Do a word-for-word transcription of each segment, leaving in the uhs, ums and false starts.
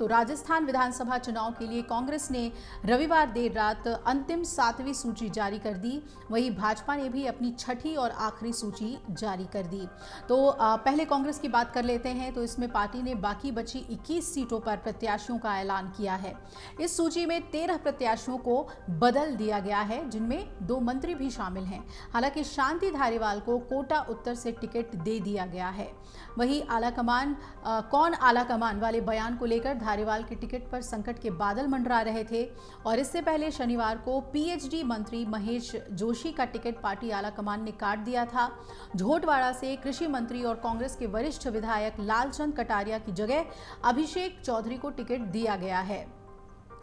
तो राजस्थान विधानसभा चुनाव के लिए कांग्रेस ने रविवार देर रात अंतिम सातवीं सूची जारी कर दी। वहीं भाजपा ने भी अपनी छठी और आखिरी सूची जारी कर दी। तो पहले कांग्रेस की बात कर लेते हैं। तो इसमें पार्टी ने बाकी बची इक्कीस सीटों पर प्रत्याशियों का ऐलान किया है। इस सूची में तेरह प्रत्याशियों को बदल दिया गया है, जिनमें दो मंत्री भी शामिल हैं। हालांकि शांति धारीवाल को कोटा उत्तर से टिकट दे दिया गया है। वहीं आलाकमान कौन आलाकमान वाले बयान को लेकर धारीवाल के टिकट पर संकट के बादल मंडरा रहे थे और इससे पहले शनिवार को पीएचडी मंत्री महेश जोशी का टिकट पार्टी आलाकमान ने काट दिया था। झोटवाड़ा से कृषि मंत्री और कांग्रेस के वरिष्ठ विधायक लालचंद कटारिया की जगह अभिषेक चौधरी को टिकट दिया गया है।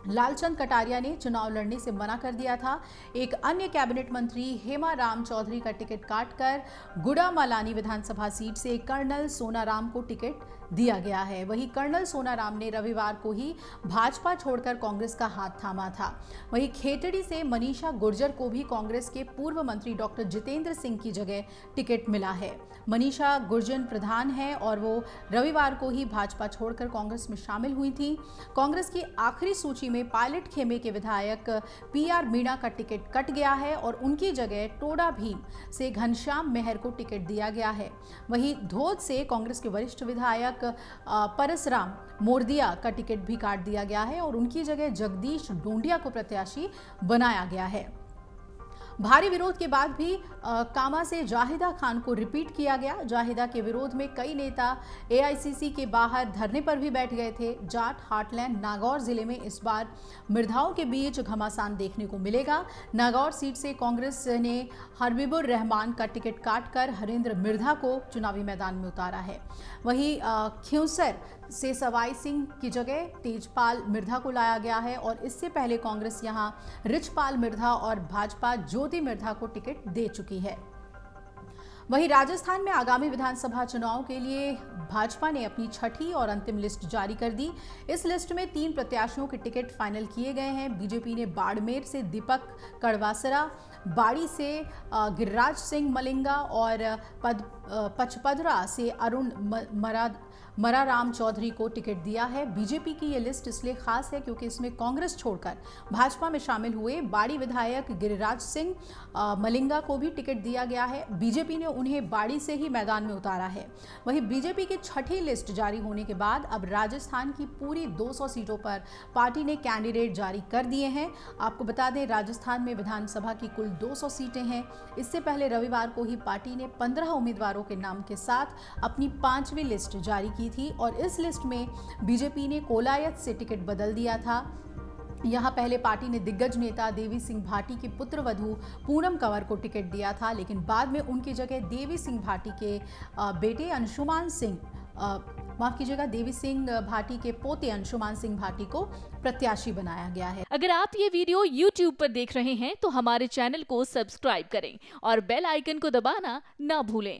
लालचंद कटारिया ने चुनाव लड़ने से मना कर दिया था। एक अन्य कैबिनेट मंत्री हेमा राम चौधरी का टिकट काटकर गुड़ा मालानी विधानसभा सीट से कर्नल सोनाराम को टिकट दिया गया है। वहीं कर्नल सोनाराम ने रविवार को ही भाजपा छोड़कर कांग्रेस का हाथ थामा था। वहीं खेतड़ी से मनीषा गुर्जर को भी कांग्रेस के पूर्व मंत्री डॉक्टर जितेंद्र सिंह की जगह टिकट मिला है। मनीषा गुर्जर प्रधान है और वो रविवार को ही भाजपा छोड़कर कांग्रेस में शामिल हुई थी। कांग्रेस की आखिरी सूची में पायलट खेमे के विधायक पी मीणा का टिकट कट गया है और उनकी जगह टोडा भीम से घनश्याम मेहर को टिकट दिया गया है। वहीं धोद से कांग्रेस के वरिष्ठ विधायक परसराम मोरदिया का टिकट भी काट दिया गया है और उनकी जगह जगदीश डोंडिया को प्रत्याशी बनाया गया है। भारी विरोध के बाद भी आ, कामा से जाहिदा खान को रिपीट किया गया। जाहिदा के विरोध में कई नेता एआईसीसी के बाहर धरने पर भी बैठ गए थे। जाट हाटलैंड नागौर जिले में इस बार मिर्धाओं के बीच घमासान देखने को मिलेगा। नागौर सीट से कांग्रेस ने हरबीबुर रहमान का टिकट काटकर हरेंद्र मिर्धा को चुनावी मैदान में उतारा है। वहीं खियूसर से सवाई सिंह की जगह तेजपाल मिर्धा को लाया गया है और इससे पहले कांग्रेस यहां रिचपाल मिर्धा और भाजपा ज्योति मिर्धा को टिकट दे चुकी है। वहीं राजस्थान में आगामी विधानसभा चुनाव के लिए भाजपा ने अपनी छठी और अंतिम लिस्ट जारी कर दी। इस लिस्ट में तीन प्रत्याशियों के टिकट फाइनल किए गए हैं। बीजेपी ने बाड़मेर से दीपक कड़वासरा, बाड़ी से गिरिराज सिंह मलिंगा और पद पचपदरा से अरुण मराद मरा राम चौधरी को टिकट दिया है। बीजेपी की ये लिस्ट इसलिए खास है क्योंकि इसमें कांग्रेस छोड़कर भाजपा में शामिल हुए बाड़ी विधायक गिरिराज सिंह मलिंगा को भी टिकट दिया गया है। बीजेपी ने उन्हें बाड़ी से ही मैदान में उतारा है। वहीं बीजेपी की छठी लिस्ट जारी होने के बाद अब राजस्थान की पूरी दो सौ सीटों पर पार्टी ने कैंडिडेट जारी कर दिए हैं। आपको बता दें, राजस्थान में विधानसभा की कुल दो सौ सीटें हैं। इससे पहले रविवार को ही पार्टी ने पंद्रह उम्मीदवारों के नाम के साथ अपनी पांचवी लिस्ट जारी की थी और इस लिस्ट में बीजेपी ने कोलायत से टिकट बदल दिया था। यहाँ पहले पार्टी ने दिग्गज नेता देवी सिंह भाटी की पुत्रवधू पूनम कंवर को टिकट दिया था, लेकिन बाद में उनकी जगह देवी सिंह भाटी के बेटे अंशुमान सिंह माफ कीजिएगा देवी सिंह भाटी के पोते अंशुमान सिंह भाटी को प्रत्याशी बनाया गया है। अगर आप ये वीडियो YouTube पर देख रहे हैं तो हमारे चैनल को सब्सक्राइब करें और बेल आइकन को दबाना ना भूलें।